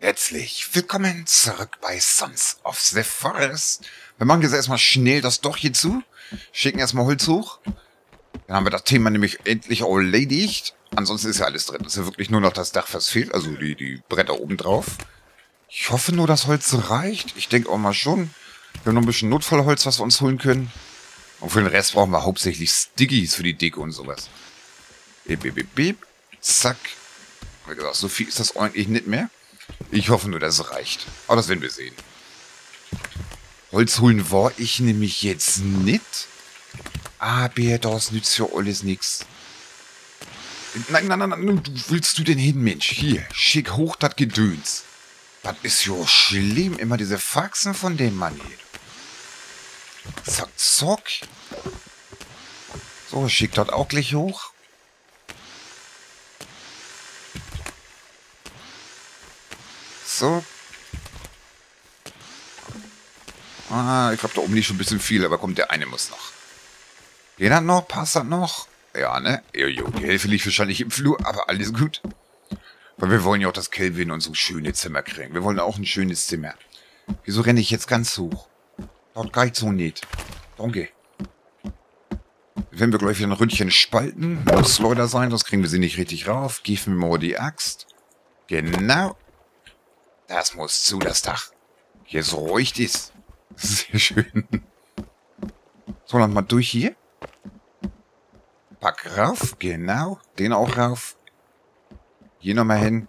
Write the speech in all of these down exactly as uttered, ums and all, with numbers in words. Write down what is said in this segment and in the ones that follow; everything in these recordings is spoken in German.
Herzlich willkommen zurück bei Sons of the Forest. Wir machen jetzt erstmal schnell das Dochchen zu. Schicken erstmal Holz hoch. Dann haben wir das Thema nämlich endlich erledigt. Ansonsten ist ja alles drin. Es ist ja wirklich nur noch das Dach, was fehlt. Also die, die Bretter oben drauf. Ich hoffe nur, dass Holz reicht. Ich denke auch mal schon. Wir haben noch ein bisschen Notfallholz, was wir uns holen können. Und für den Rest brauchen wir hauptsächlich Stickies für die Deko und sowas. Bip, bip, bip, bip. Zack. Wie gesagt, so viel ist das eigentlich nicht mehr. Ich hoffe nur, dass es reicht. Aber das werden wir sehen. Holz holen war ich nämlich jetzt nicht. Aber das nützt ja alles nichts. Nein, nein, nein, nein. Wo willst du denn hin, Mensch? Hier, schick hoch das Gedöns. Das ist ja schlimm. Immer diese Faxen von dem Mann hier. Zack, zack. So, schick das auch gleich hoch. So. Ah, ich glaube, da oben liegt schon ein bisschen viel, aber kommt, der eine muss noch. Geht das noch? Passt das noch? Ja, ne? Jojo, die Hälfte liegt wahrscheinlich im Flur, aber alles gut. Weil wir wollen ja auch, dass Kelvin und so schöne Zimmer kriegen. Wir wollen auch ein schönes Zimmer. Wieso renne ich jetzt ganz hoch? Dort geht so nicht. Danke. Wenn wir gleich wieder ein Ründchen spalten, muss Leuter sein, sonst kriegen wir sie nicht richtig rauf. Gib mir mal die Axt. Genau. Das muss zu, das Dach. Hier so ruhig ist. Sehr schön. So, dann mal durch hier. Pack rauf. Genau. Den auch rauf. Hier nochmal hin.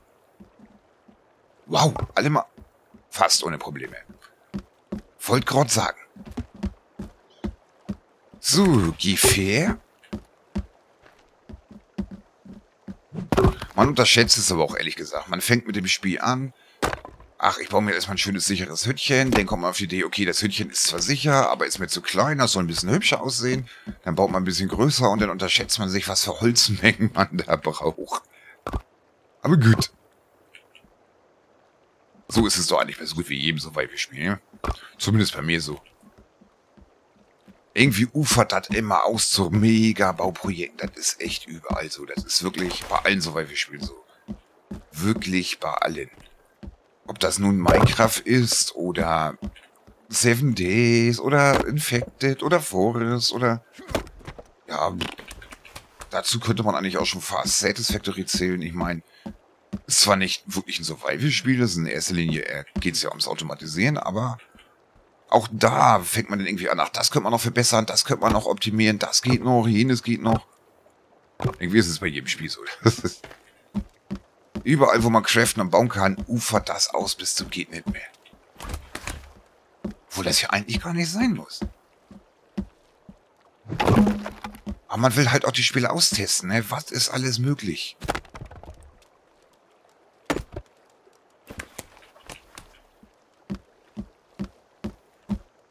Wow. Alle mal. Fast ohne Probleme. Wollt grad sagen. So, gib her. Man unterschätzt es aber auch, ehrlich gesagt. Man fängt mit dem Spiel an. Ach, ich baue mir erstmal ein schönes, sicheres Hütchen. Dann kommt man auf die Idee, okay, das Hütchen ist zwar sicher, aber ist mir zu klein, das soll ein bisschen hübscher aussehen. Dann baut man ein bisschen größer und dann unterschätzt man sich, was für Holzmengen man da braucht. Aber gut. So ist es doch eigentlich so gut wie jedem, soweit wir spielen. Zumindest bei mir so. Irgendwie ufert das immer aus zu Mega-Bauprojekten. Das ist echt überall so. Das ist wirklich bei allen, soweit wir spielen, so. Wirklich bei allen. Ob das nun Minecraft ist, oder Seven Days, oder Infected, oder Forest, oder... Ja, dazu könnte man eigentlich auch schon fast Satisfactory zählen. Ich meine, es ist zwar nicht wirklich ein Survival-Spiel, das ist in erster Linie, äh, geht es ja ums Automatisieren, aber auch da fängt man dann irgendwie an, ach, das könnte man noch verbessern, das könnte man noch optimieren, das geht noch, jenes geht noch. Irgendwie ist es bei jedem Spiel so. Das ist... Überall, wo man craften und bauen kann, ufert das aus bis zum geht nicht mehr. Obwohl das ja eigentlich gar nicht sein muss. Aber man will halt auch die Spiele austesten, ne? Was ist alles möglich?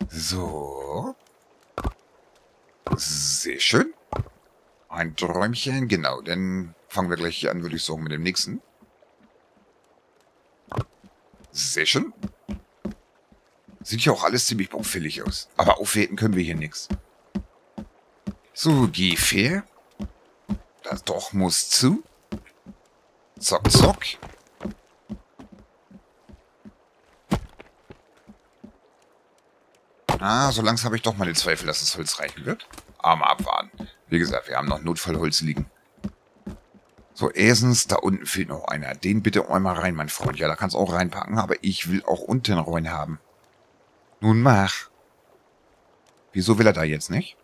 So. Sehr schön. Ein Träumchen, genau. Dann fangen wir gleich hier an, würde ich sagen, mit dem nächsten. Sehr schön. Sieht ja auch alles ziemlich baufällig aus. Aber aufwerten können wir hier nichts. So, geh fair. Das Doch muss zu. Zock, zock. Ah, so langsam habe ich doch meine Zweifel, dass das Holz reichen wird. Aber abwarten. Wie gesagt, wir haben noch Notfallholz liegen. So, erstens, da unten fehlt noch einer. Den bitte einmal rein, mein Freund. Ja, da kannst du auch reinpacken, aber ich will auch unten rein haben. Nun mach. Wieso will er da jetzt nicht?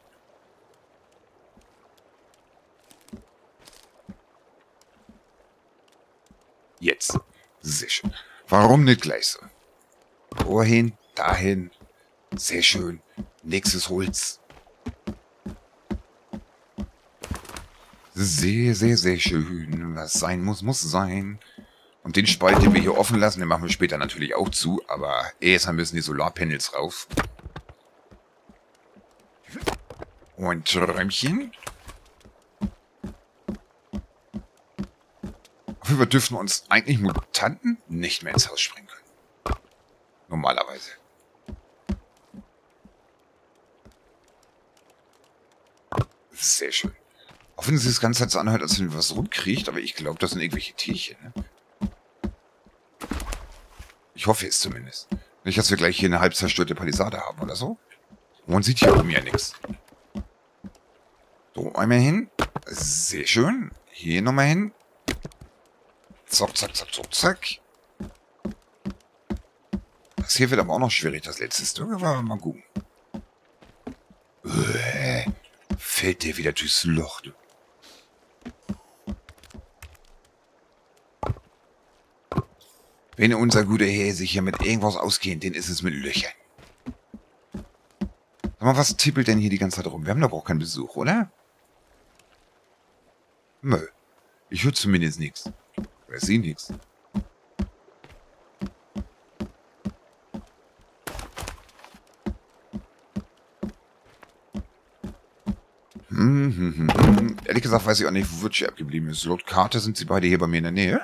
Jetzt. Sehr schön. Warum nicht gleich so? Wohin, dahin. Sehr schön. Nächstes Holz. Sehr, sehr, sehr schön. Was sein muss, muss sein. Und den Spalt, den wir hier offen lassen, den machen wir später natürlich auch zu. Aber erstmal müssen die Solarpanels rauf. Und Träumchen. Aber wir dürfen uns eigentlich Mutanten nicht mehr ins Haus springen können. Normalerweise. Sehr schön. Auch wenn es das Ganze jetzt anhört, als wenn wir was rumkriegt, aber ich glaube, das sind irgendwelche Tierchen. Ne? Ich hoffe es zumindest. Nicht, dass wir gleich hier eine halb zerstörte Palisade haben oder so. Man sieht hier oben ja nichts. So, einmal hin. Sehr schön. Hier nochmal hin. Zack, zack, zack, zack, zack. Das hier wird aber auch noch schwierig, das letzte Stück. Aber mal gucken. Uäh, fällt der wieder durchs Loch, du. Wenn unser guter Herr sich hier mit irgendwas auskennt, den ist es mit Löchern. Sag mal, was tippelt denn hier die ganze Zeit rum? Wir haben doch auch keinen Besuch, oder? Nö. Ich höre zumindest nichts. Ich sehe nichts. Hm, hm, hm, hm. Ehrlich gesagt weiß ich auch nicht, wo Virtue abgeblieben ist. Laut Karte sind sie beide hier bei mir in der Nähe.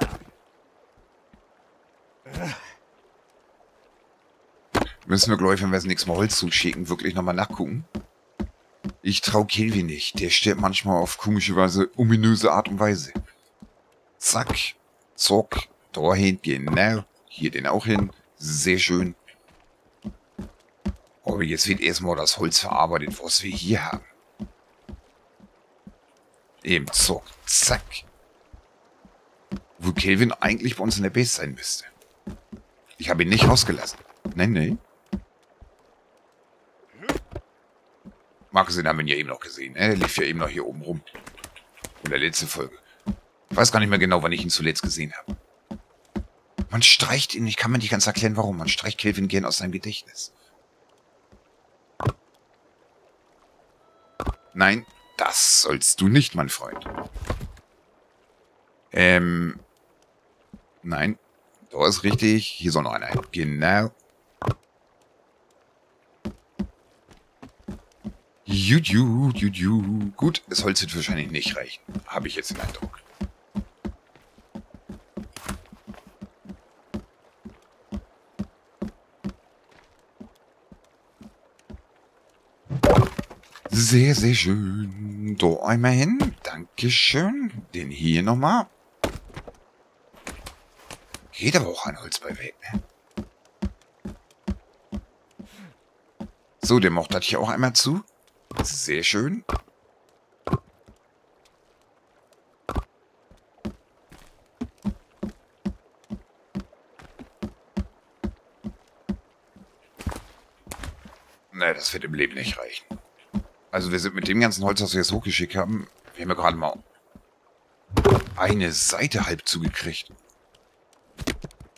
Müssen wir, glaube ich, wenn wir das nächste Mal Holz zuschicken, wirklich nochmal nachgucken. Ich traue Kelvin nicht. Der stirbt manchmal auf komische Weise, ominöse Art und Weise. Zack. Zock. Dahin, genau. Hier den auch hin. Sehr schön. Aber jetzt wird erstmal das Holz verarbeitet, was wir hier haben. Eben zock. Zack. Wo Kelvin eigentlich bei uns in der Base sein müsste. Ich habe ihn nicht rausgelassen. Nein, nein. Markus, den haben wir ja eben noch gesehen. Er lief ja eben noch hier oben rum. In der letzten Folge. Ich weiß gar nicht mehr genau, wann ich ihn zuletzt gesehen habe. Man streicht ihn. Ich kann mir nicht ganz erklären, warum. Man streicht Kelvin gern aus seinem Gedächtnis. Nein, das sollst du nicht, mein Freund. Ähm. Nein. Da ist richtig. Hier soll noch einer. Genau. Juju, juju. Gut, das Holz wird wahrscheinlich nicht reichen. Habe ich jetzt den Eindruck. Sehr, sehr schön. Da einmal hin. Dankeschön. Den hier nochmal. Geht aber auch ein Holz bei weg, ne? So, der macht das hier auch einmal zu. Sehr schön. Naja, das wird im Leben nicht reichen. Also wir sind mit dem ganzen Holz, das wir jetzt hochgeschickt haben, wir haben ja gerade mal eine Seite halb zugekriegt.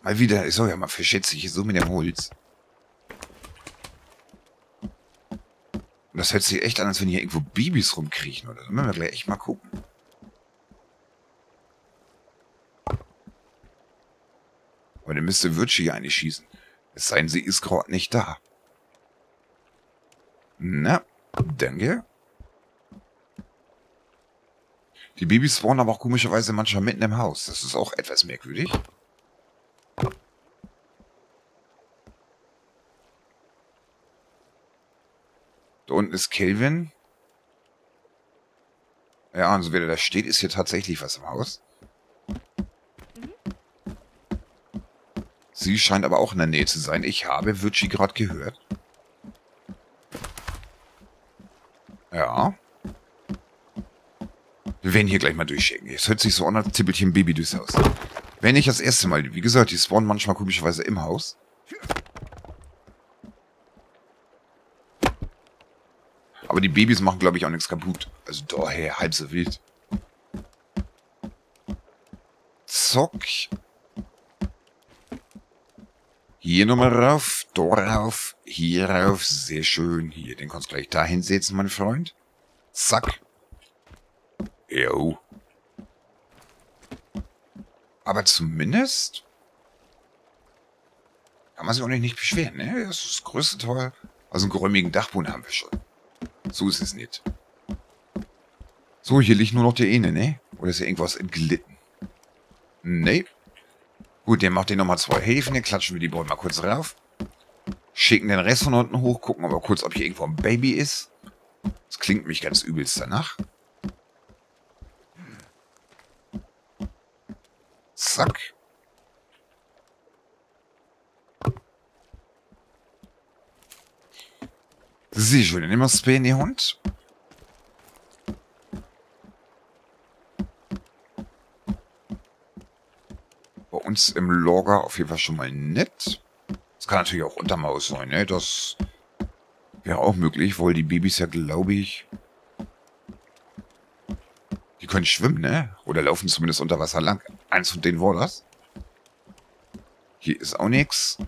Mal wieder, ich soll ja mal verschätze ich so mit dem Holz. Und das hört sich echt an, als wenn hier irgendwo Babys rumkriechen oder so. Müssen wir gleich echt mal gucken. Aber dann müsste Virtue hier eigentlich schießen. Es sei denn, sie ist gerade nicht da. Na, danke. Die Babys spawnen aber auch komischerweise manchmal mitten im Haus. Das ist auch etwas merkwürdig. Da unten ist Kelvin. Ja, und so wie der da steht, ist hier tatsächlich was im Haus. Sie scheint aber auch in der Nähe zu sein. Ich habe Virtue gerade gehört. Ja. Wir werden hier gleich mal durchschicken. Jetzt hört sich so an, als tippelt hier ein Baby durchs Haus. Wenn ich das erste Mal, wie gesagt, die spawnen manchmal komischerweise im Haus. Aber die Babys machen, glaube ich, auch nichts kaputt. Also daher halb so wild. Zock. Hier nochmal rauf, da rauf, hier rauf. Sehr schön. Hier, den kannst du gleich da hinsetzen, mein Freund. Zack. Jo. Aber zumindest kann man sich auch nicht beschweren, ne? Das ist das größte Teil. Also einen geräumigen Dachboden haben wir schon. So ist es nicht. So, hier liegt nur noch der eine, ne? Oder ist ja irgendwas entglitten? Ne. Gut, der macht den nochmal zwei Häfen. Dann klatschen wir die Bäume mal kurz rauf. Schicken den Rest von unten hoch. Gucken aber kurz, ob hier irgendwo ein Baby ist. Das klingt mich ganz übelst danach. Zack. Sie, ich will immer spähen, ihr Hund. Bei uns im Lager auf jeden Fall schon mal nett. Das kann natürlich auch unterm Haus sein, ne? Das wäre auch möglich, weil die Babys ja, glaube ich... Die können schwimmen, ne? Oder laufen zumindest unter Wasser lang. Eins von denen war das. Hier ist auch nichts.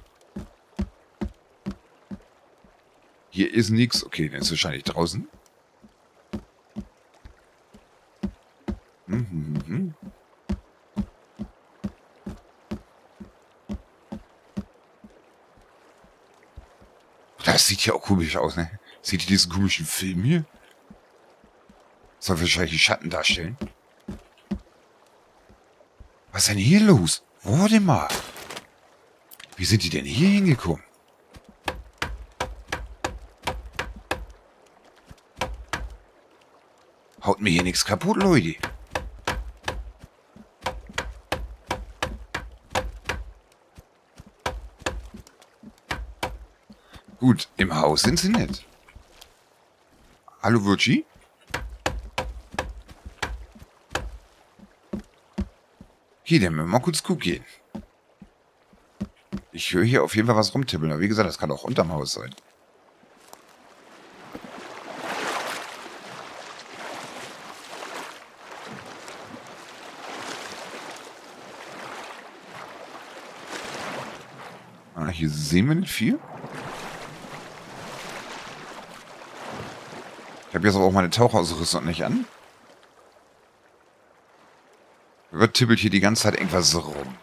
Hier ist nichts. Okay, der ist wahrscheinlich draußen. Mhm. Das sieht ja auch komisch aus, ne? Seht ihr diesen komischen Film hier? Das soll wahrscheinlich einen Schatten darstellen. Was ist denn hier los? Warte mal. Wie sind die denn hier hingekommen? Haut mir hier nichts kaputt, Leute. Gut, im Haus sind sie nicht. Hallo, Virgie? Hier, dann müssen wir mal kurz gucken. Ich höre hier auf jeden Fall was rumtippeln. Aber wie gesagt, das kann auch unterm Haus sein. Ah, hier sehen wir nicht viel. Ich habe jetzt aber auch meine Tauchausrüstung nicht an. Wer tippelt hier die ganze Zeit irgendwas rum?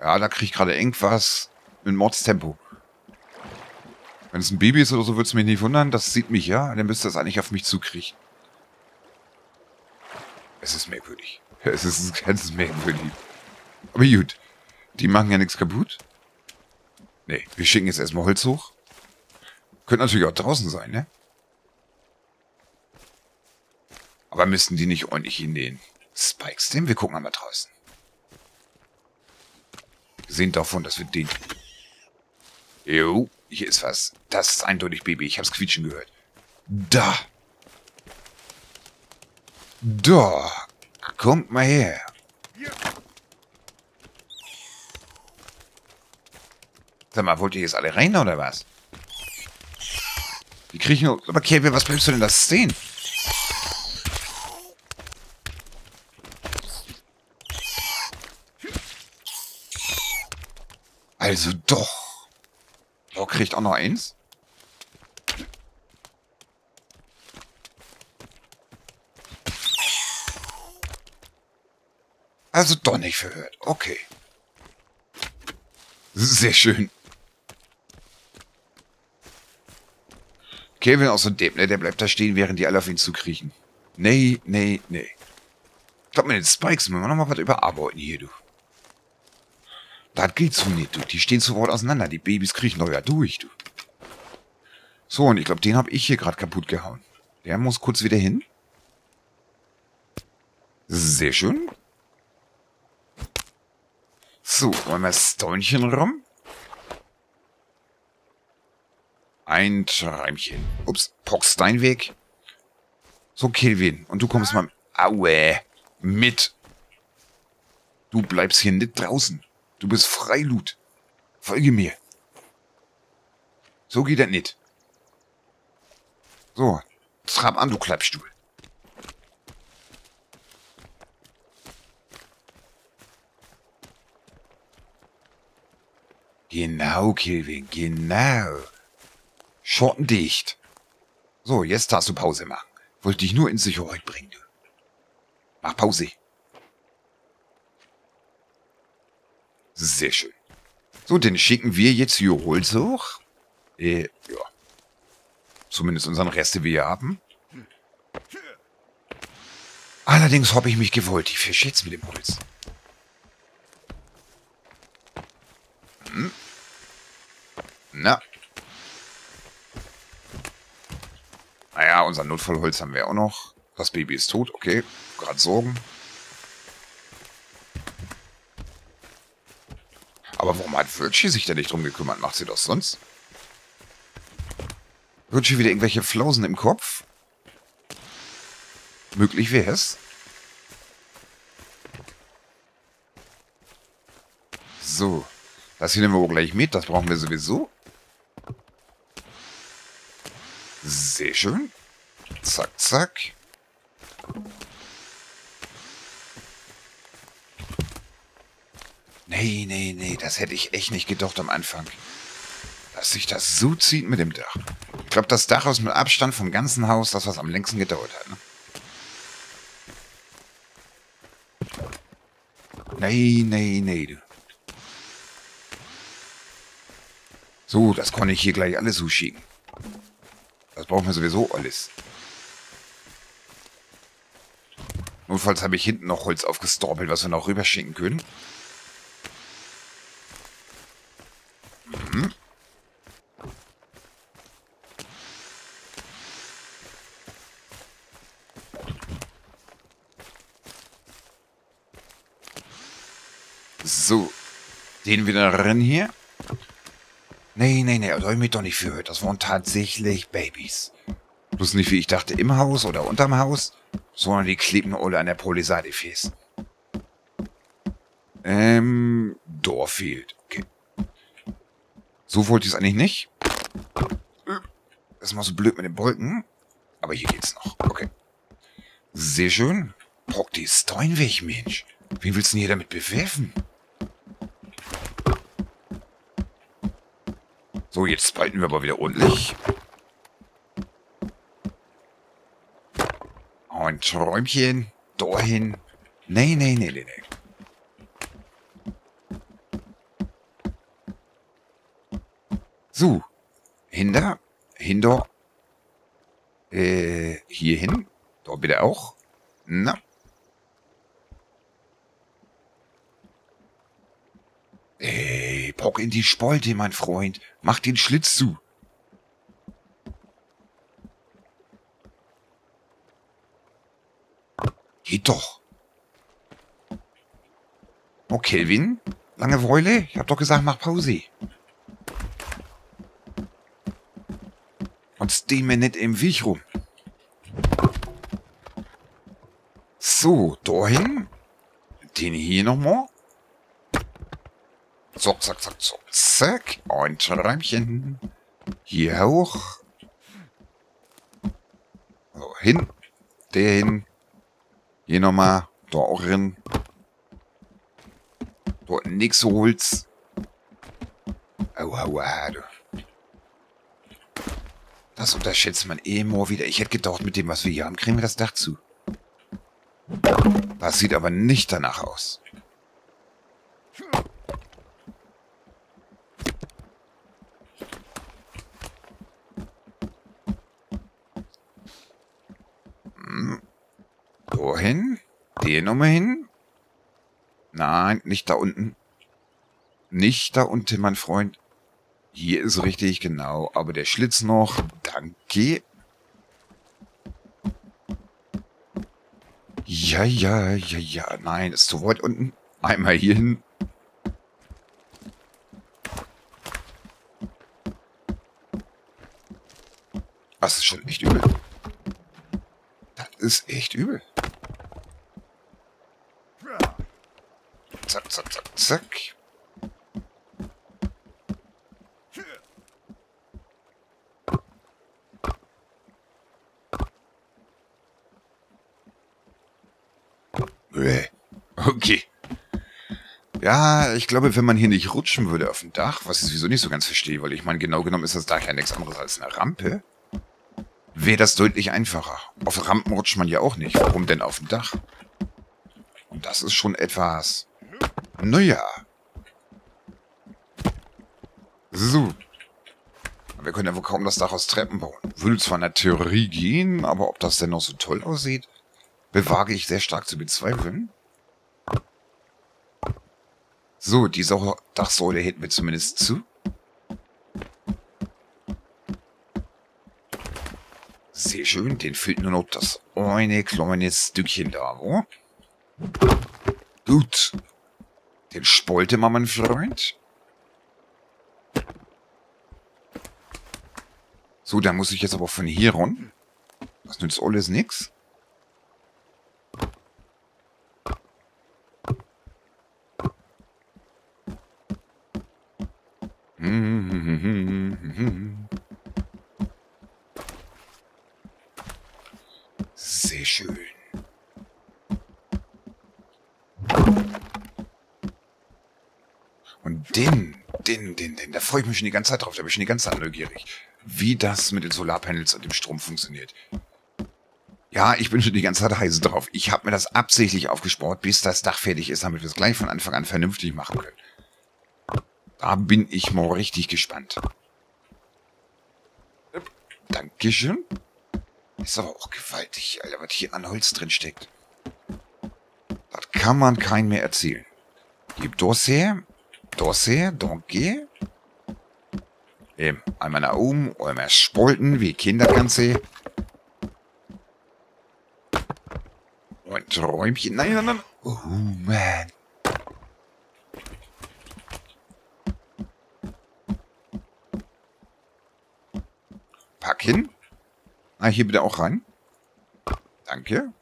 Ja, da kriege ich gerade irgendwas mit Mordstempo. Wenn es ein Baby ist oder so, würde es mich nicht wundern. Das sieht mich, ja? Dann müsste das eigentlich auf mich zukriegen. Es ist merkwürdig. Es ist ganz merkwürdig. Aber gut. Die machen ja nichts kaputt. Nee, wir schicken jetzt erstmal Holz hoch. Könnte natürlich auch draußen sein, ne? Aber müssten die nicht ordentlich in den Spikes nehmen? Wir gucken einmal draußen. Sehen davon, dass wir den... Jo, hier ist was. Das ist eindeutig Baby. Ich hab's quietschen gehört. Da. Da. Kommt mal her. Sag mal, wollt ihr jetzt alle rein oder was? Die kriegen... Aber Kerl, was bleibst du denn da stehen? Also doch. Oh, kriegt auch noch eins? Also doch nicht verhört. Okay. Sehr schön. Kevin aus dem Depp, ne? Der bleibt da stehen, während die alle auf ihn zukriechen. Nee, nee, nee. Ich glaube, mit den Spikes müssen wir nochmal was überarbeiten hier, du. Das geht so nicht, du. Die stehen sofort auseinander. Die Babys kriechen doch ja durch, du. So, und ich glaube, den habe ich hier gerade kaputt gehauen. Der muss kurz wieder hin. Sehr schön. So, wollen wir das Däumchen rum? Ein Träumchen. Ups, Pox, dein Weg. So, Kelvin. Und du kommst mal... Aue. Mit. Du bleibst hier nicht draußen. Du bist Freilud. Folge mir. So geht das nicht. So. Trab an, du Klappstuhl. Genau, Kelvin. Genau. Schottendicht. So, jetzt darfst du Pause machen. Wollte dich nur in Sicherheit bringen, du. Mach Pause. Sehr schön. So, dann schicken wir jetzt hier Holz hoch. Äh, ja. Zumindest unseren Rest, die wir hier haben. Allerdings habe ich mich gewollt. Ich verschätze mit dem Holz. Hm. Na. Naja, unser Notfallholz haben wir auch noch. Das Baby ist tot. Okay, gerade Sorgen. Aber warum hat Virgie sich denn nicht drum gekümmert? Macht sie das sonst? Virgie wieder irgendwelche Flausen im Kopf? Möglich wäre es. So. Das hier nehmen wir wohl gleich mit. Das brauchen wir sowieso. Sehr schön. Zack, zack. Nee, nee, nee. Das hätte ich echt nicht gedacht am Anfang. Dass sich das so zieht mit dem Dach. Ich glaube, das Dach ist mit Abstand vom ganzen Haus das, was am längsten gedauert hat. Ne? Nee, nee, nee, du. So, das konnte ich hier gleich alles zuschicken. Das brauchen wir sowieso alles. Notfalls habe ich hinten noch Holz aufgestorpelt, was wir noch rüberschicken können. Mhm. So. Den wieder rein hier. Nee, nee, nee, da habe ich mich doch nicht für. Das waren tatsächlich Babys. Bloß nicht, wie ich dachte, im Haus oder unterm Haus, sondern die kleben alle an der Polisade fest. Ähm, Dorf fehlt. Okay. So wollte ich es eigentlich nicht. Das ist mal so blöd mit den Bolken. Aber hier geht's noch. Okay. Sehr schön. Brock, die ist doch ein Weg, Mensch. Wen willst du denn hier damit bewerfen? So, jetzt spalten wir aber wieder ordentlich. Ein Träumchen. Dorhin. Nee, nee, nee, nee, nee. So. Hinder. Hinder. Äh, hier hin. Da bitte auch. Na. Ey, pock in die Spalte, mein Freund. Mach den Schlitz zu. Geht doch. Oh, Kelvin. Langeweile? Ich hab doch gesagt, mach Pause. Und steh mir nicht im Weg rum. So, dahin. Den hier nochmal. Zack, zack, zack, zack, zack. Und Schräubchen. Hier hoch. So, hin. Der hin. Hier nochmal. Da auch hin. Dort nix Holz. Aua, aua, du. Das unterschätzt man eh immer wieder. Ich hätte gedacht, mit dem, was wir hier haben, kriegen wir das Dach zu. Das sieht aber nicht danach aus. Hin. Den nochmal hin. Nein, nicht da unten. Nicht da unten, mein Freund. Hier ist richtig, genau. Aber der Schlitz noch. Danke. Ja, ja, ja, ja. Nein, ist zu weit unten. Einmal hier hin. Das ist schon echt übel. Das ist echt übel. Zack, zack, zack, zack. Okay. Ja, ich glaube, wenn man hier nicht rutschen würde auf dem Dach, was ich sowieso nicht so ganz verstehe, weil ich meine, genau genommen ist das Dach ja nichts anderes als eine Rampe, wäre das deutlich einfacher. Auf Rampen rutscht man ja auch nicht. Warum denn auf dem Dach? Und das ist schon etwas... Naja. So. Wir können ja wohl kaum das Dach aus Treppen bauen. Würde zwar in der Theorie gehen, aber ob das denn noch so toll aussieht, bewage ich sehr stark zu bezweifeln. So, diese Dachsäule hätten wir zumindest zu. Sehr schön, den fehlt nur noch das eine kleine Stückchen da, wo? Gut. Den Spalte mal, mein Freund. So, dann muss ich jetzt aber von hier ran. Das nützt alles nichts. Sehr schön. Und den, den, den, den, da freue ich mich schon die ganze Zeit drauf. Da bin ich schon die ganze Zeit neugierig, wie das mit den Solarpanels und dem Strom funktioniert. Ja, ich bin schon die ganze Zeit heiß drauf. Ich habe mir das absichtlich aufgespart, bis das Dach fertig ist, damit wir es gleich von Anfang an vernünftig machen können. Da bin ich mal richtig gespannt. Dankeschön. Ist aber auch gewaltig, Alter, was hier an Holz drin steckt. Das kann man keinem mehr erzählen. Gib das her. Das her. Danke. Ähm, einmal nach oben. Einmal spalten, wie Kinder kann sehen. Und Räumchen. Nein, nein, nein. Oh, man. Pack hin. Ah, hier bitte auch rein. Danke.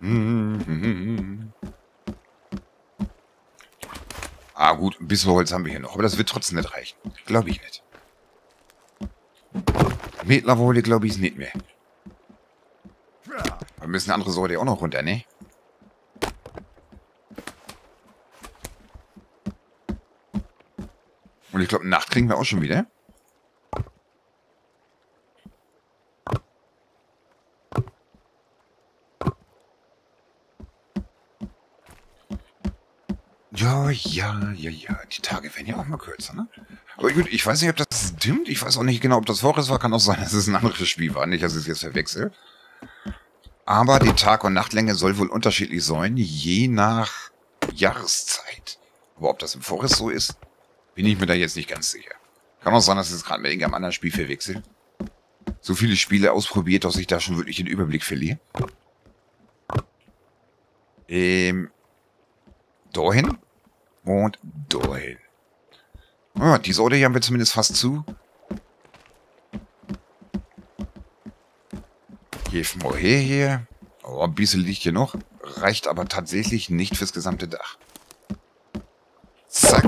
Mm-hmm. Ah gut, ein bisschen Holz haben wir hier noch. Aber das wird trotzdem nicht reichen. Glaube ich nicht. Mittlerweile glaube ich es nicht mehr. Wir müssen eine andere Sorte auch noch runter, ne? Und ich glaube, Nacht kriegen wir auch schon wieder. Ja, ja, ja, ja. Die Tage werden ja auch mal kürzer, ne? Aber gut, ich weiß nicht, ob das stimmt. Ich weiß auch nicht genau, ob das Forest war. Kann auch sein, dass es ein anderes Spiel war. Nicht, dass ich es jetzt verwechsel. Aber die Tag- und Nachtlänge soll wohl unterschiedlich sein, je nach Jahreszeit. Aber ob das im Forest so ist, bin ich mir da jetzt nicht ganz sicher. Kann auch sein, dass ich es gerade mit irgendeinem anderen Spiel verwechsel. So viele Spiele ausprobiert, dass ich da schon wirklich den Überblick verliere. Ähm. Dahin. Und dahin. Ah, die Sorte hier haben wir zumindest fast zu. Hilf mal her hier. Oh, ein bisschen liegt hier noch. Reicht aber tatsächlich nicht fürs gesamte Dach. Zack.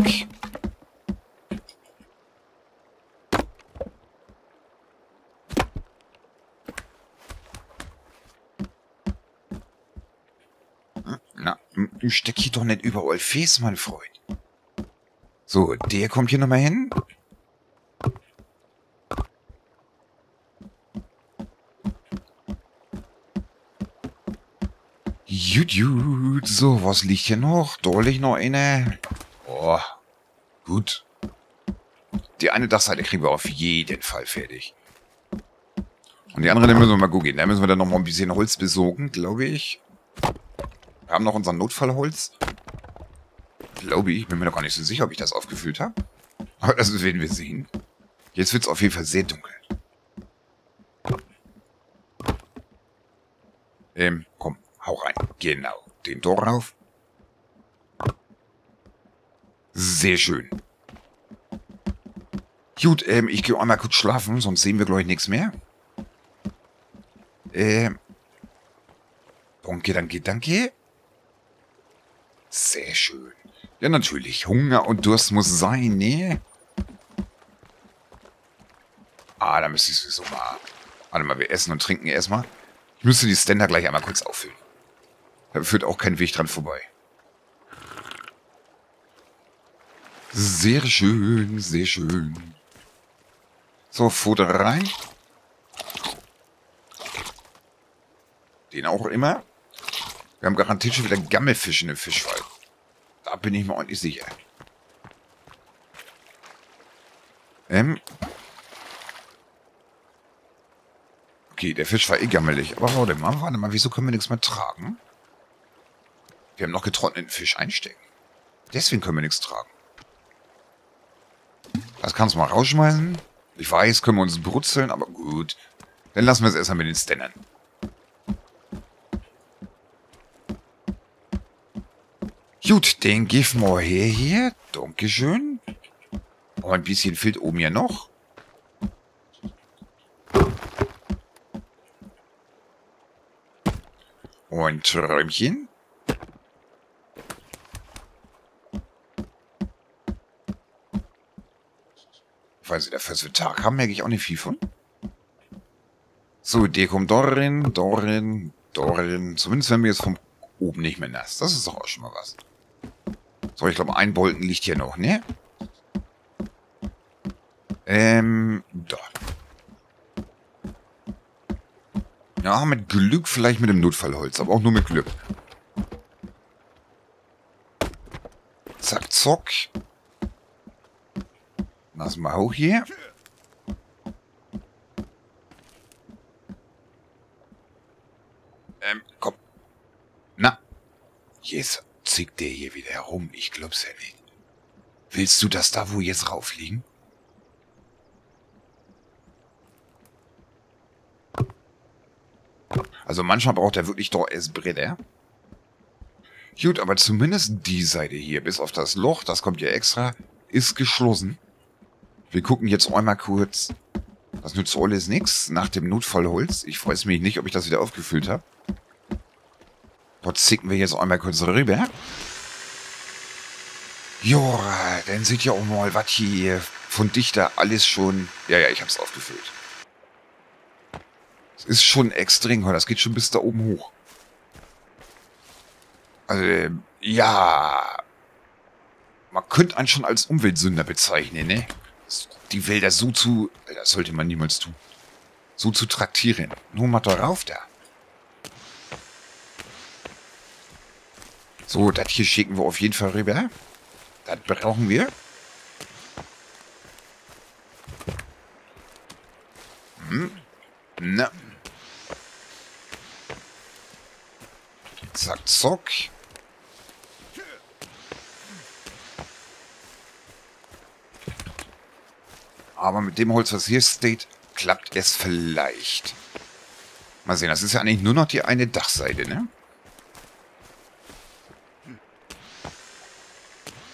Steck hier doch nicht überall fest, mein Freund. So, der kommt hier nochmal hin. Jut, jut. So, was liegt hier noch? Da liegt noch eine. Oh, gut. Die eine Dachseite kriegen wir auf jeden Fall fertig. Und die andere, da müssen wir mal gucken. Da müssen wir dann nochmal ein bisschen Holz besorgen, glaube ich. Wir haben noch unser Notfallholz. Glaube ich. Bin mir noch gar nicht so sicher, ob ich das aufgefüllt habe. Aber das werden wir sehen. Jetzt wird es auf jeden Fall sehr dunkel. Ähm, komm. Hau rein. Genau. Den Tor rauf. Sehr schön. Gut, ähm, ich gehe einmal kurz schlafen, sonst sehen wir, glaube ich, nichts mehr. Ähm. Danke, danke, danke. Sehr schön. Ja, natürlich. Hunger und Durst muss sein, ne? Ah, da müsste ich sowieso mal... Warte mal, wir essen und trinken erstmal. Ich müsste die Ständer gleich einmal kurz auffüllen. Da führt auch kein Weg dran vorbei. Sehr schön, sehr schön. So, Futter rein. Den auch immer. Wir haben garantiert schon wieder Gammelfisch in dem Fischwald. Da bin ich mir ordentlich sicher. Ähm. Okay, der Fisch war eh gammelig. Aber warte mal, warte mal, wieso können wir nichts mehr tragen? Wir haben noch getrockneten Fisch einstecken. Deswegen können wir nichts tragen. Das kannst du mal rausschmeißen. Ich weiß, können wir uns brutzeln, aber gut. Dann lassen wir es erstmal mit den Ständern. Gut, den gib mal her hier. Dankeschön. Oh, ein bisschen fehlt oben ja noch. Und Träumchen. Weil sie dafür so einen Tag haben, merke ich auch nicht viel von. So, der kommt Dorin, Dorin, Dorin. Zumindest werden wir jetzt vom oben nicht mehr nass. Das ist doch auch schon mal was. So, ich glaube, ein Bolten liegt hier noch, ne? Ähm, da. Ja, mit Glück vielleicht mit dem Notfallholz, aber auch nur mit Glück. Zack, zock. Lass mal hoch hier. Ähm, komm. Na. Jetzt zickt der hier wieder herum. Ich glaub's ja nicht. Willst du das da, wo jetzt raufliegen? Also manchmal braucht er wirklich doch erst Bretter. Gut, aber zumindest die Seite hier, bis auf das Loch, das kommt ja extra, ist geschlossen. Wir gucken jetzt einmal kurz. Das nützt alles nichts nach dem Notfallholz. Ich weiß mich nicht, ob ich das wieder aufgefüllt habe. Dort zicken wir jetzt einmal kurz rüber. Jora, dann seht ihr auch mal, was hier von Dichter alles schon... Ja, ja, ich habe es aufgefüllt. Es ist schon extrem, das geht schon bis da oben hoch. Also, ja... Man könnte einen schon als Umweltsünder bezeichnen, ne? Die Wälder so zu... Das sollte man niemals tun. So zu traktieren. Nur mal da rauf, da. So, das hier schicken wir auf jeden Fall rüber. Das brauchen wir. Hm. Na. Zack, zock. Aber mit dem Holz, was hier steht, klappt es vielleicht. Mal sehen, das ist ja eigentlich nur noch die eine Dachseite, ne?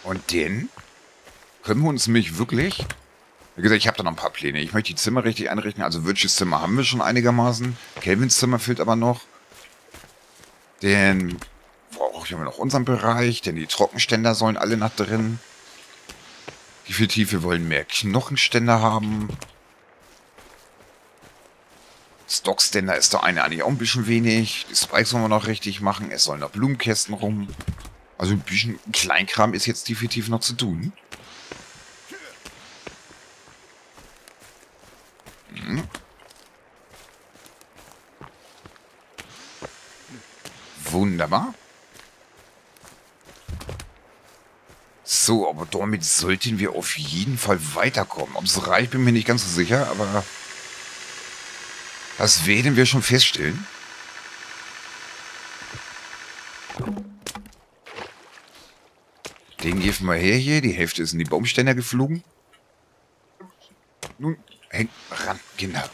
Und den können wir uns nämlich wirklich... Wie gesagt, ich habe da noch ein paar Pläne. Ich möchte die Zimmer richtig einrichten. Also Virtues Zimmer haben wir schon einigermaßen. Kelvins Zimmer fehlt aber noch. Dann brauchen wir noch unseren Bereich. Denn die Trockenständer sollen alle nach drin. Wie viel Tiefe wollen mehr Knochenständer haben? Stockständer ist da eine eigentlich auch ein bisschen wenig. Die Spikes wollen wir noch richtig machen. Es sollen noch Blumenkästen rum. Also ein bisschen Kleinkram ist jetzt definitiv noch zu tun. Hm. Wunderbar. So, aber damit sollten wir auf jeden Fall weiterkommen. Ob es reicht, bin mir nicht ganz so sicher, aber das werden wir schon feststellen. Den geben wir her hier. Die Hälfte ist in die Baumständer geflogen. Nun, häng ran, genau.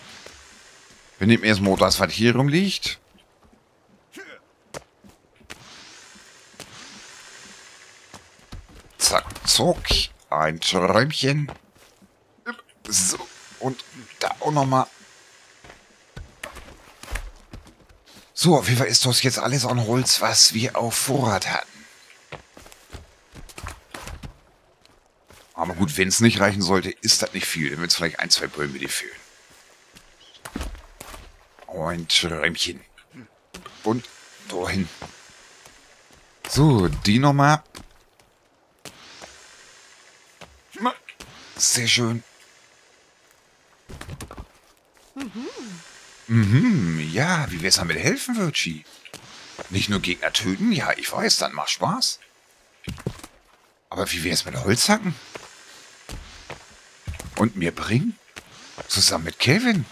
Wir nehmen erstmal das, was hier rumliegt. Zack, zuck. Ein Träumchen. So. Und da auch nochmal. So, auf jeden Fall ist das jetzt alles an Holz, was wir auf Vorrat hatten. Aber gut, wenn es nicht reichen sollte, ist das nicht viel. Dann wird es vielleicht ein, zwei Bäume, die fehlen. Ein Träumchen. Und dahin. So, die nochmal. Sehr schön. Mhm. Mhm, ja, wie wär's damit helfen, Virgie? Nicht nur Gegner töten? Ja, ich weiß, dann macht Spaß. Aber wie wär's mit Holzhacken? Und mir bringen? Zusammen mit Kevin?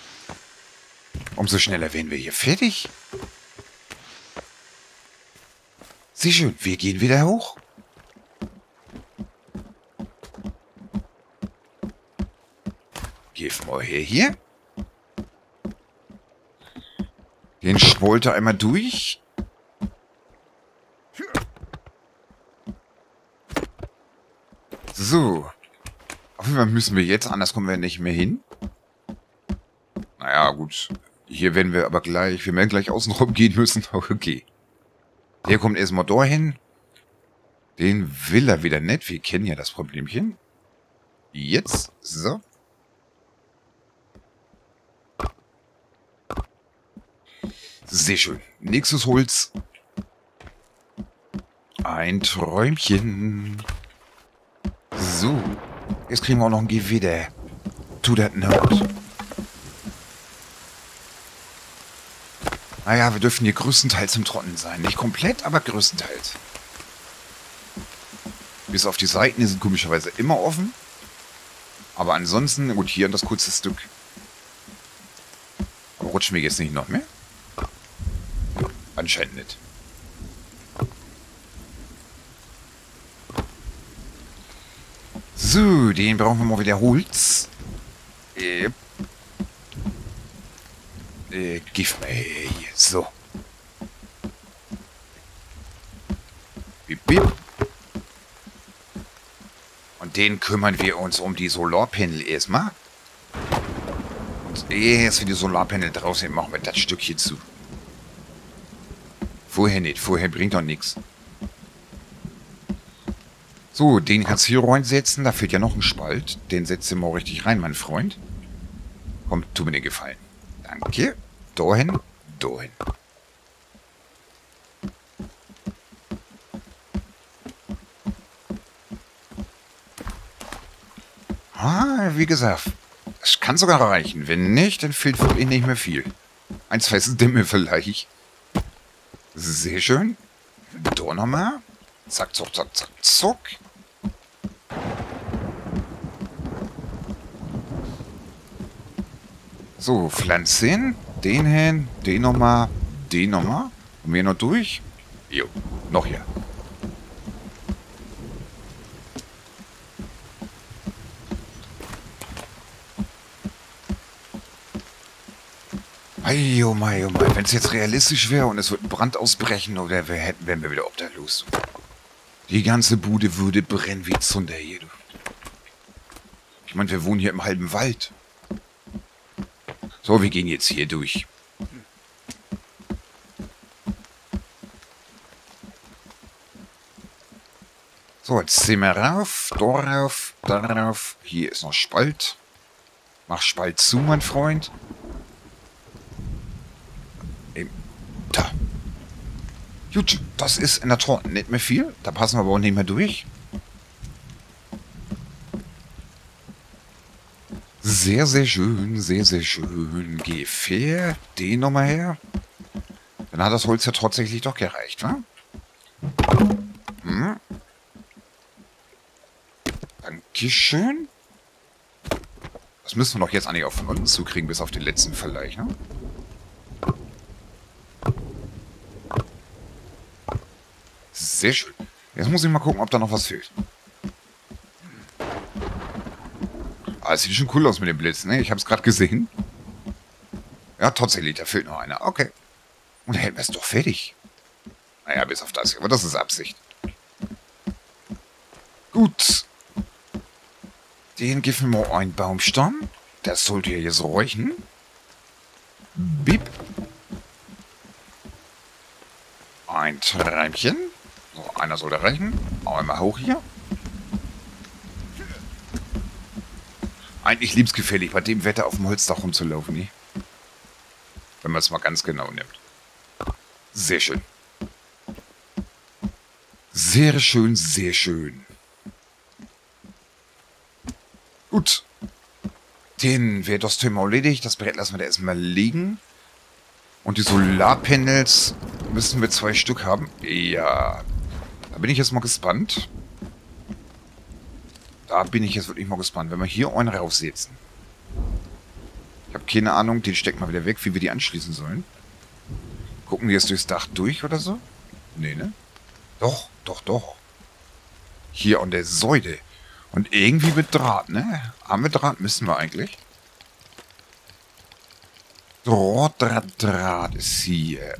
Umso schneller werden wir hier fertig. Sehr schön, wir gehen wieder hoch. Gib mal her, hier. Den Spolter einmal durch. So. Auf jeden Fall müssen wir jetzt, anders kommen wir nicht mehr hin. Naja, gut. Hier werden wir aber gleich, wir werden gleich außenrum gehen müssen. Okay. Der kommt erstmal dahin. Den will er wieder nicht. Wir kennen ja das Problemchen. Jetzt. So. Sehr schön. Nächstes Holz. Ein Träumchen. So. Jetzt kriegen wir auch noch ein Gewitter. To that note. Naja, wir dürfen hier größtenteils im Trotten sein. Nicht komplett, aber größtenteils. Bis auf die Seiten, die sind komischerweise immer offen. Aber ansonsten, gut, hier an das kurze Stück. Aber rutschen wir jetzt nicht noch mehr? Anscheinend nicht. So, den brauchen wir mal wieder Holz. Äh, äh, give me. So. Bip, bip. Und den kümmern wir uns um die Solarpanel erstmal. Und erst wenn die Solarpanel draußen, machen wir das Stückchen zu. Vorher nicht. Vorher bringt doch nichts. So, den kannst du hier reinsetzen. Da fehlt ja noch ein Spalt. Den setzt du mal richtig rein, mein Freund. Komm, tu mir den Gefallen. Danke. Dahin, dahin. Ah, wie gesagt. Das kann sogar reichen. Wenn nicht, dann fehlt wohl eh nicht mehr viel. Ein, zwei Stimme vielleicht. Sehr schön. Da nochmal. Zack, zack, zack, zack, zack. So, Pflanzen. Den hin, den nochmal, den nochmal. Und wir noch durch. Jo, noch hier. Ei, oh mein, oh mein. Wenn es jetzt realistisch wäre und es würde ein Brand ausbrechen, oder wir hätten, wären wir wieder obdachlos. Die ganze Bude würde brennen wie Zunder hier. Ich meine, wir wohnen hier im halben Wald. So, wir gehen jetzt hier durch. So, jetzt ziehen wir rauf, darauf, darauf. Hier ist noch Spalt. Mach Spalt zu, mein Freund. Eben. Da. Gut, das ist in der Torte nicht mehr viel. Da passen wir aber auch nicht mehr durch. Sehr, sehr schön, sehr, sehr schön. Gefähr, den nochmal her. Dann hat das Holz ja tatsächlich doch gereicht, wa? Hm. Dankeschön. Das müssen wir doch jetzt eigentlich auch von unten zukriegen, bis auf den letzten vielleicht, ne? Sehr schön. Jetzt muss ich mal gucken, ob da noch was fehlt. Ah, es sieht schon cool aus mit dem Blitz, ne? Ich habe es gerade gesehen. Ja, tatsächlich, da fehlt noch einer. Okay. Und dann hätten wir es doch fertig. Naja, bis auf das hier. Aber das ist Absicht. Gut. Den geben wir mal einen Baumstamm. Das sollte ja jetzt reichen. Bip. Ein Träumchen. So, einer soll da reichen. Einmal hoch hier. Eigentlich liebesgefällig, bei dem Wetter auf dem Holzdach rumzulaufen. Nee. Wenn man es mal ganz genau nimmt. Sehr schön. Sehr schön, sehr schön. Gut. Den wäre das Thema erledigt. Das Brett lassen wir da erstmal liegen. Und die Solarpanels müssen wir zwei Stück haben. Ja. Da bin ich jetzt mal gespannt. Da bin ich jetzt wirklich mal gespannt. Wenn wir hier einen raufsetzen. Ich habe keine Ahnung. Den stecken wir wieder weg, wie wir die anschließen sollen. Gucken wir jetzt durchs Dach durch oder so? Nee, ne? Doch, doch, doch. Hier an der Säule. Und irgendwie mit Draht, ne? Haben wir Draht? Müssen wir eigentlich. Draht, Draht, Draht ist hier.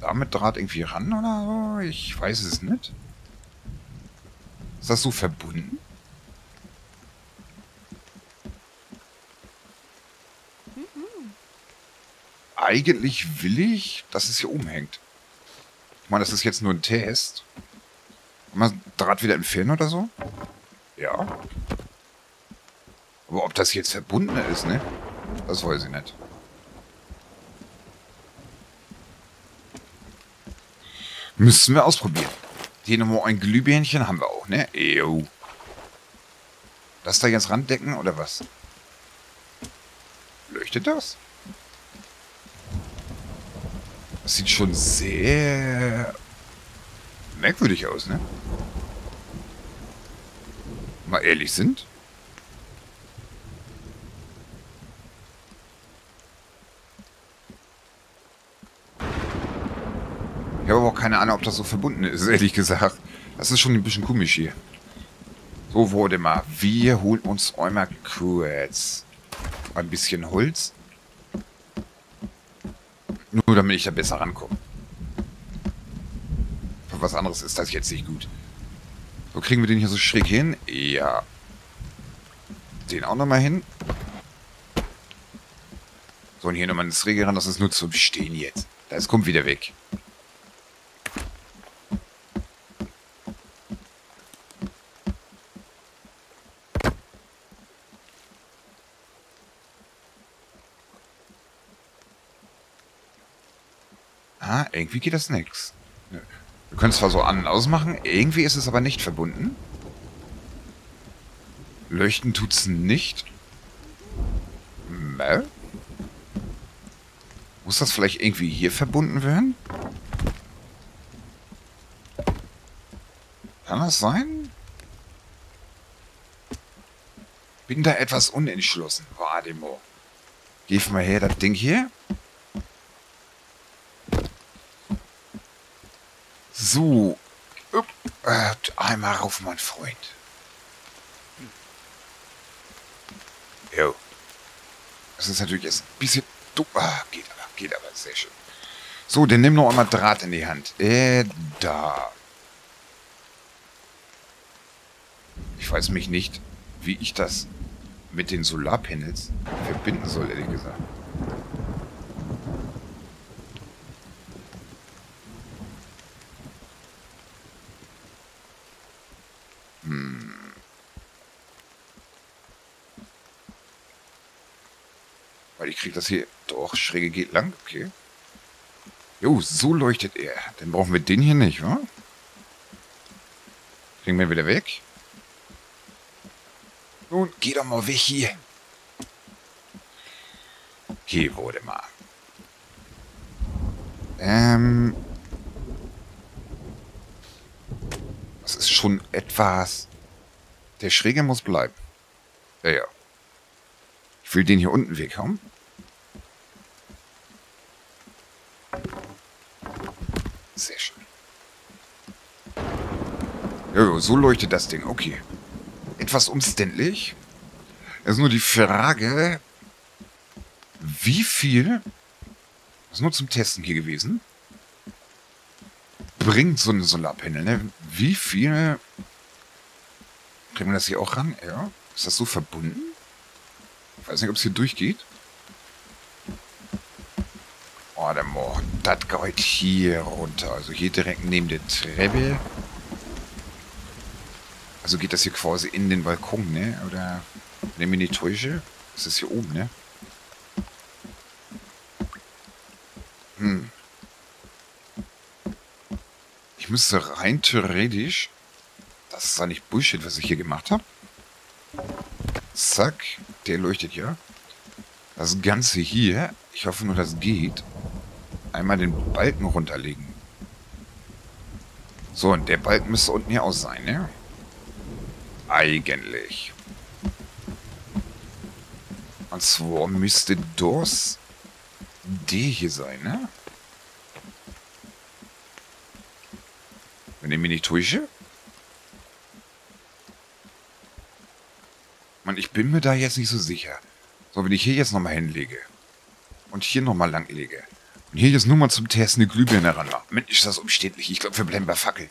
Damit Draht irgendwie ran oder so? Ich weiß es nicht. Ist das so verbunden? Mhm. Eigentlich will ich, dass es hier umhängt. Ich meine, das ist jetzt nur ein Test. Mal Draht wieder entfernen oder so? Ja. Aber ob das jetzt verbunden ist, ne? Das weiß ich nicht. Müssen wir ausprobieren. Hier nochmal ein Glühbirnchen haben wir auch, ne? Ew. Das da jetzt randecken oder was? Leuchtet das? Das sieht schon sehr merkwürdig aus, ne? Mal ehrlich sind. Ich habe aber auch keine Ahnung, ob das so verbunden ist, ehrlich gesagt. Das ist schon ein bisschen komisch hier. So, wurde mal. Wir holen uns einmal kurz ein bisschen Holz. Nur damit ich da besser rankomme. Für was anderes ist das jetzt nicht gut. So, kriegen wir den hier so schräg hin? Ja. Den auch nochmal hin. So, und hier nochmal ins Regel ran. Das ist nur zum Stehen jetzt. Das kommt wieder weg. Ah, irgendwie geht das nix. Wir können es zwar so an- und ausmachen, irgendwie ist es aber nicht verbunden. Leuchten tut's nicht. Mäh? Muss das vielleicht irgendwie hier verbunden werden? Kann das sein? Bin da etwas unentschlossen. Warte mal. Geh mal her, das Ding hier. So, einmal rauf, mein Freund. Jo. Das ist natürlich jetzt ein bisschen dumm. Ah, geht aber, geht aber, sehr schön. So, dann nimm noch einmal Draht in die Hand. Äh, da. Ich weiß mich nicht, wie ich das mit den Solarpanels verbinden soll, ehrlich gesagt. Weil ich kriege das hier... Doch, Schräge geht lang. Okay. Jo, so leuchtet er. Dann brauchen wir den hier nicht, wa? Kriegen wir wieder weg. Nun, geh doch mal weg hier. Okay, wurde mal. Ähm... Das ist schon etwas... Der Schräge muss bleiben. Ja, ja. Ich will den hier unten weghauen. Sehr schön. Jojo, so leuchtet das Ding. Okay. Etwas umständlich. Es ist nur die Frage, wie viel, das ist nur zum Testen hier gewesen, bringt so eine Solarpanel, ne? Wie viel, kriegen wir das hier auch ran? Ja. Ist das so verbunden? Ich weiß nicht, ob es hier durchgeht. Oh, der Mord. Das geht hier runter. Also hier direkt neben der Treppe. Also geht das hier quasi in den Balkon, ne? Oder, wenn ich mich nicht täusche, ist das hier oben, ne? Hm. Ich müsste rein theoretisch... Das ist ja nicht Bullshit, was ich hier gemacht habe. Zack. Der leuchtet ja. Das Ganze hier, ich hoffe nur, das geht, einmal den Balken runterlegen. So, und der Balken müsste unten hier aus sein, ne? Eigentlich. Und zwar müsste das D hier sein, ne? Wenn ich mich nicht täusche. Ich bin mir da jetzt nicht so sicher. So, wenn ich hier jetzt nochmal hinlege. Und hier nochmal lang lege. Und hier jetzt nur mal zum Testen die Glühbirne ran. Mensch, ist das umständlich. Ich glaube, wir bleiben bei Fackeln.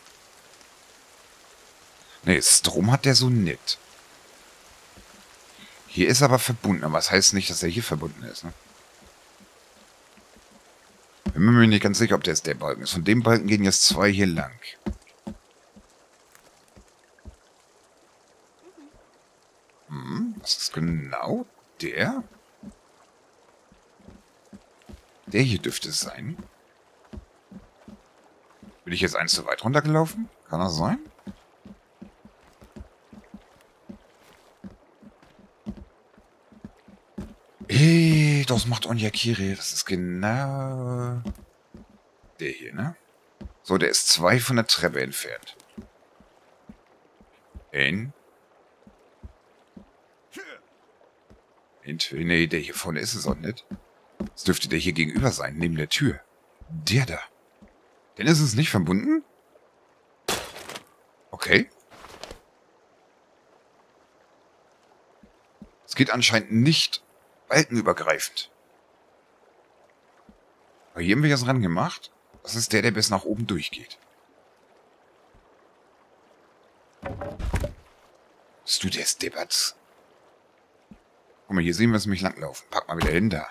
Ne, Strom hat der so nicht. Hier ist aber verbunden, aber das heißt nicht, dass er hier verbunden ist, ne? Bin mir nicht ganz sicher, ob das der Balken ist. Von dem Balken gehen jetzt zwei hier lang. Hm, was ist genau der? Der hier dürfte es sein. Bin ich jetzt eins zu weit runtergelaufen? Kann das sein? Hey, das macht Onyakiri. Das ist genau der hier, ne? So, der ist zwei von der Treppe entfernt. Ein. Nee, der hier vorne ist es auch nicht. Das dürfte der hier gegenüber sein, neben der Tür. Der da. Denn ist es nicht verbunden? Okay. Es geht anscheinend nicht balkenübergreifend. Aber hier haben wir jetzt ran gemacht. Das ist der, der bis nach oben durchgeht. Bist du der Steppert? Guck mal, hier sehen wir es mich langlaufen. Pack mal wieder hin da.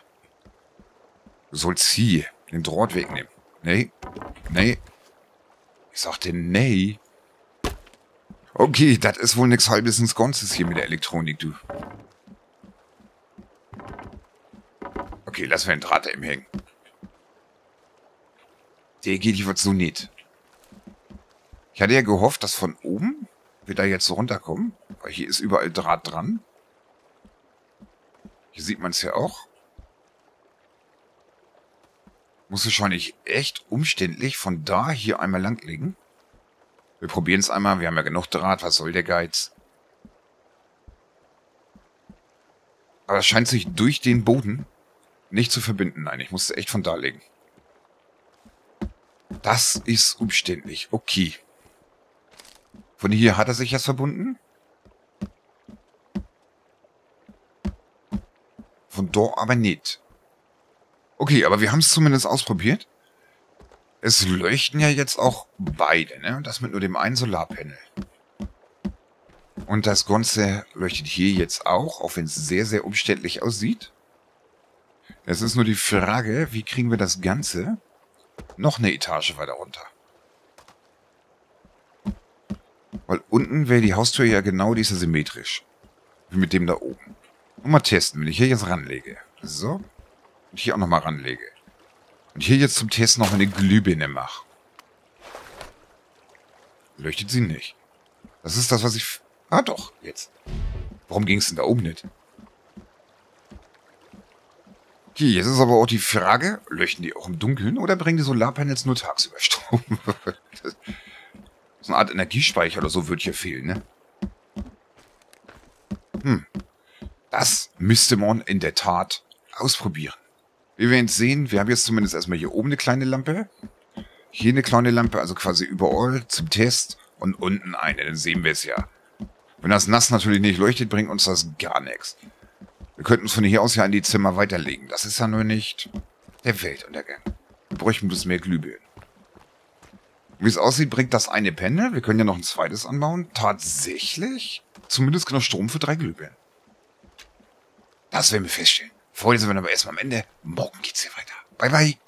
Du sollst hier den Draht wegnehmen. Nee. Nee. Ich sagte nee. Okay, das ist wohl nichts halbes ins Ganzes hier mit der Elektronik, du. Okay, lassen wir den Draht da eben hängen. Der geht jeweils so nicht. Ich hatte ja gehofft, dass von oben wir da jetzt so runterkommen. Weil hier ist überall Draht dran. Hier sieht man es ja auch. Muss wahrscheinlich echt umständlich von da hier einmal langlegen. Wir probieren es einmal. Wir haben ja genug Draht. Was soll der Geiz? Aber es scheint sich durch den Boden nicht zu verbinden. Nein, ich musste echt von da legen. Das ist umständlich. Okay. Von hier hat er sich jetzt verbunden. Von dort aber nicht. Okay, aber wir haben es zumindest ausprobiert. Es leuchten ja jetzt auch beide, ne? Das mit nur dem einen Solarpanel. Und das Ganze leuchtet hier jetzt auch, auch wenn es sehr, sehr umständlich aussieht. Es ist nur die Frage, wie kriegen wir das Ganze noch eine Etage weiter runter? Weil unten wäre die Haustür ja genau diese symmetrisch. Wie mit dem da oben. Und mal testen, wenn ich hier jetzt ranlege. So. Und hier auch nochmal ranlege. Und hier jetzt zum Test nochmal eine Glühbirne mache. Leuchtet sie nicht. Das ist das, was ich... Ah doch, jetzt. Warum ging es denn da oben nicht? Okay, jetzt ist aber auch die Frage, leuchten die auch im Dunkeln oder bringen die Solarpanels nur tagsüber Strom? So eine Art Energiespeicher oder so wird hier fehlen, ne? Hm. Das müsste man in der Tat ausprobieren. Wir werden sehen, wir haben jetzt zumindest erstmal hier oben eine kleine Lampe. Hier eine kleine Lampe, also quasi überall zum Test. Und unten eine, dann sehen wir es ja. Wenn das nass natürlich nicht leuchtet, bringt uns das gar nichts. Wir könnten es von hier aus ja in die Zimmer weiterlegen. Das ist ja nur nicht der Weltuntergang. Wir bräuchten bloß mehr Glühbirnen. Wie es aussieht, bringt das eine Panel. Wir können ja noch ein zweites anbauen. Tatsächlich zumindest genug Strom für drei Glühbirnen. Das werden wir feststellen. Vorher sind wir aber erstmal am Ende. Morgen geht's hier weiter. Bye, bye.